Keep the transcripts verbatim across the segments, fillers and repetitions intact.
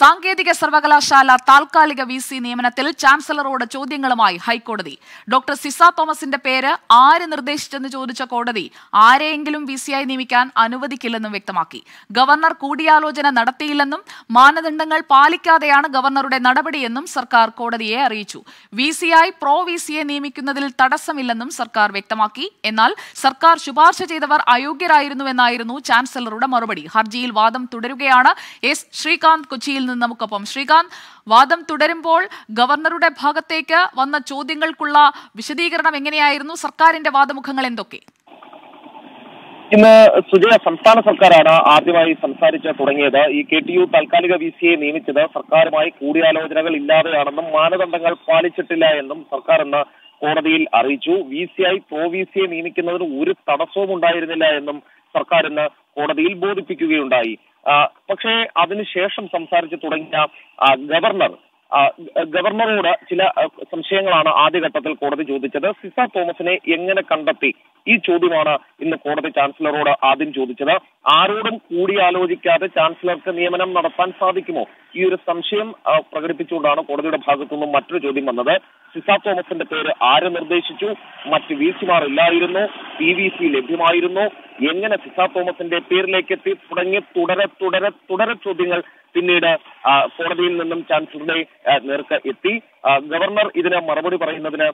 സാങ്കേതിക സർവകലാശാല താൽക്കാലിക വിസി നിയമനത്തിൽ ചാൻസലറോട് ചോദ്യങ്ങളുമായി ഹൈക്കോടതി. ഡോക്ടർ സിസ തോമസിന്റെ പേര് ആര് നിർദ്ദേശിച്ചെന്ന് ചോദിച്ച കോടതി ആരെയെങ്കിലും വിസിയായി നിയമിക്കാൻ അനുവദിക്കില്ലെന്നും വ്യക്തമാക്കി. ഗവർണർ കൂടിയാലോചന നടത്തിയില്ലെന്നും മാനദണ്ഡങ്ങൾ പാലിക്കാതെയാണ് ഗവർണറുടെ നടപടിയെന്നും സർക്കാർ കോടതിയെ അറിയിച്ചു. വിസിയായി പ്രോ വിസിയെ നിയമിക്കുന്നതിൽ തടസ്സമില്ലെന്നും സർക്കാർ വ്യക്തമാക്കി. എന്നാൽ സർക്കാർ ശുപാർശ ചെയ്തവർ അയോഗ്യരായിരുന്നുവെന്നായിരുന്നു ചാൻസലറുടെ മറുപടി. ഹർജിയിൽ വാദം തുടരുകയാണ്. എസ് ശ്രീകാന്ത് കൊച്ചിയിൽ നമുക്കൊപ്പം. ശ്രീകാന്ത്, വാദം തുടരുമ്പോൾ ഗവർണറുടെ ഭാഗത്തേക്ക് വന്ന ചോദ്യങ്ങൾക്കുള്ള വിശദീകരണം എങ്ങനെയായിരുന്നു? സർക്കാരിന്റെ വാദമുഖങ്ങൾ എന്തൊക്കെ? ഇന്ന് സുജയ, സംസ്ഥാന സർക്കാരാണ് ആദ്യമായി സംസാരിച്ച് തുടങ്ങിയത്. ഈ കെ ടി യു താൽക്കാലിക വി സിയെ നിയമിച്ചത് സർക്കാരുമായി കൂടിയാലോചനകൾ ഇല്ലാതെയാണെന്നും മാനദണ്ഡങ്ങൾ പാലിച്ചിട്ടില്ല എന്നും സർക്കാർ ഇന്ന് കോടതിയിൽ അറിയിച്ചു. വി സി ഐ പ്രോ വി സിയെ നിയമിക്കുന്നതിന് ഒരു തടസ്സവും ഉണ്ടായിരുന്നില്ല എന്നും സർക്കാർ ഇന്ന് കോടതിയിൽ ബോധിപ്പിക്കുകയുണ്ടായി. പക്ഷേ അതിനുശേഷം സംസാരിച്ചു തുടങ്ങിയ ഗവർണർ ഗവർണറോട് ചില സംശയങ്ങളാണ് ആദ്യഘട്ടത്തിൽ കോടതി ചോദിച്ചത്. സിസ തോമസിനെ എങ്ങനെ കണ്ടെത്തി? ഈ ചോദ്യമാണ് ഇന്ന് കോടതി ചാൻസലറോട് ആദ്യം ചോദിച്ചത്. ആരോടും കൂടിയാലോചിക്കാതെ ചാൻസലർക്ക് നിയമനം നടത്താൻ സാധിക്കുമോ? ഈ ഒരു സംശയം പ്രകടിപ്പിച്ചുകൊണ്ടാണ് കോടതിയുടെ ഭാഗത്തുനിന്നും മറ്റൊരു ചോദ്യം വന്നത്. സിസ തോമസിന്റെ പേര് ആര് നിർദ്ദേശിച്ചു? മറ്റ് വി സിമാർ ഇല്ലായിരുന്നു? പി വി സി ലഭ്യമായിരുന്നു? എങ്ങനെ സിസ തോമസിന്റെ പേരിലേക്ക് എത്തി? തുടങ്ങി തുടരെ തുടരെ തുടരെ ചോദ്യങ്ങൾ പിന്നീട് കോടതിയിൽ നിന്നും ചാൻസലറുടെ നേർക്ക് എത്തി. ഗവർണർ ഇതിന് മറുപടി പറയുന്നതിന്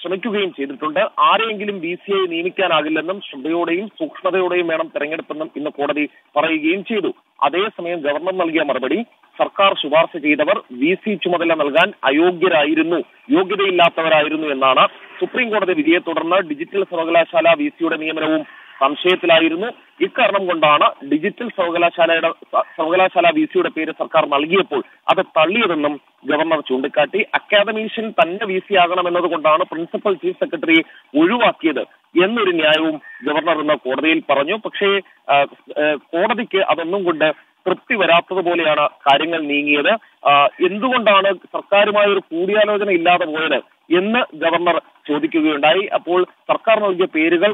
ശ്രമിക്കുകയും ചെയ്തിട്ടുണ്ട്. ആരെയെങ്കിലും വി സി ഐ നിയമിക്കാനാകില്ലെന്നും ശ്രദ്ധയോടെയും സൂക്ഷ്മതയോടെയും വേണം തെരഞ്ഞെടുപ്പെന്നും ഇന്ന് കോടതി പറയുകയും ചെയ്തു. അതേസമയം ഗവർണർ നൽകിയ മറുപടി, സർക്കാർ ശുപാർശ ചെയ്തവർ വി സി ചുമതല നൽകാൻ അയോഗ്യരായിരുന്നു, യോഗ്യതയില്ലാത്തവരായിരുന്നു എന്നാണ്. സുപ്രീം കോടതി വിധിയെ തുടർന്ന് ഡിജിറ്റൽ സർവകലാശാല വി സിയുടെ നിയമനവും സംശയത്തിലായിരുന്നു. ഇക്കാരണം കൊണ്ടാണ് ഡിജിറ്റൽ സർവകലാശാലയുടെ സർവകലാശാല വി സിയുടെ പേര് സർക്കാർ നൽകിയപ്പോൾ അത് തള്ളിയതെന്നും ഗവർണർ ചൂണ്ടിക്കാട്ടി. അക്കാദമീഷ്യൻ തന്നെ വി സി ആകണമെന്നതുകൊണ്ടാണ് പ്രിൻസിപ്പൽ ചീഫ് സെക്രട്ടറിയെ ഒഴിവാക്കിയത് എന്നൊരു ന്യായവും ഗവർണർ ഇന്ന് കോടതിയിൽ പറഞ്ഞു. പക്ഷേ കോടതിക്ക് അതൊന്നും കൊണ്ട് തൃപ്തി വരാത്തതുപോലെയാണ് കാര്യങ്ങൾ നീങ്ങിയത്. എന്തുകൊണ്ടാണ് സർക്കാരുമായി ഒരു കൂടിയാലോചന ഇല്ലാതെ പോയത് എന്ന് ഗവർണർ ചോദിക്കുകയുണ്ടായി. അപ്പോൾ സർക്കാർ നൽകിയ പേരുകൾ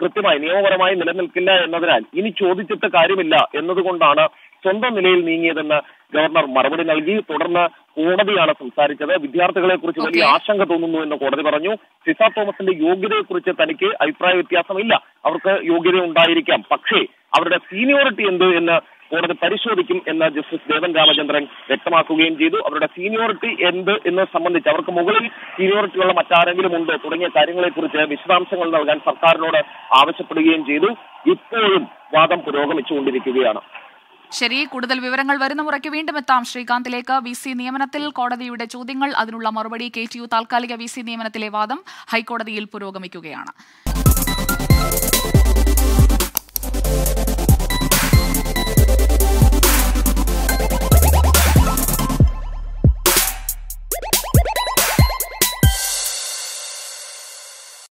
കൃത്യമായി നിയമപരമായി നിലനിൽക്കില്ല എന്നതിനാൽ ഇനി ചോദിച്ചിട്ട് കാര്യമില്ല എന്നതുകൊണ്ടാണ് സ്വന്തം നിലയിൽ നീങ്ങിയതെന്ന് ഗവർണർ മറുപടി നൽകി. തുടർന്ന് കോടതിയാണ് സംസാരിച്ചത്. വിദ്യാർത്ഥികളെ കുറിച്ച് വലിയ ആശങ്ക തോന്നുന്നു എന്ന് കോടതി പറഞ്ഞു. സിസ തോമസിന്റെ യോഗ്യതയെക്കുറിച്ച് തനിക്ക് അഭിപ്രായ വ്യത്യാസമില്ല, അവർക്ക് യോഗ്യത ഉണ്ടായിരിക്കാം, പക്ഷേ അവരുടെ സീനിയോറിറ്റി എന്ത് എന്ന് കോടതി പരിശോധിക്കും എന്ന് ജസ്റ്റിസ് ദേവൻ രാമചന്ദ്രൻ വ്യക്തമാക്കുകയും ചെയ്തു. അവരുടെ സീനിയോറിറ്റി എന്ത് എന്ന് സംബന്ധിച്ച്, അവർക്ക് മുകളിൽ സീനിയോറിറ്റിയുള്ള മറ്റാരെങ്കിലും ഉണ്ടോ തുടങ്ങിയ കാര്യങ്ങളെക്കുറിച്ച് വിശദാംശങ്ങൾ നൽകാൻ സർക്കാരിനോട് ആവശ്യപ്പെടുകയും ചെയ്തു. ഇപ്പോഴും വാദം പുരോഗമിച്ചുകൊണ്ടിരിക്കുകയാണ്. ശരി, കൂടുതൽ വിവരങ്ങൾ വരുന്ന മുറയ്ക്ക് വീണ്ടും എത്താം. ശ്രീകാന്തിലേക്ക്. വി സി നിയമനത്തിൽ കോടതിയുടെ ചോദ്യങ്ങൾ, അതിനുള്ള മറുപടി, കെ ടി യു താൽക്കാലിക വി സി നിയമനത്തിലെ വാദം ഹൈക്കോടതിയിൽ പുരോഗമിക്കുകയാണ്.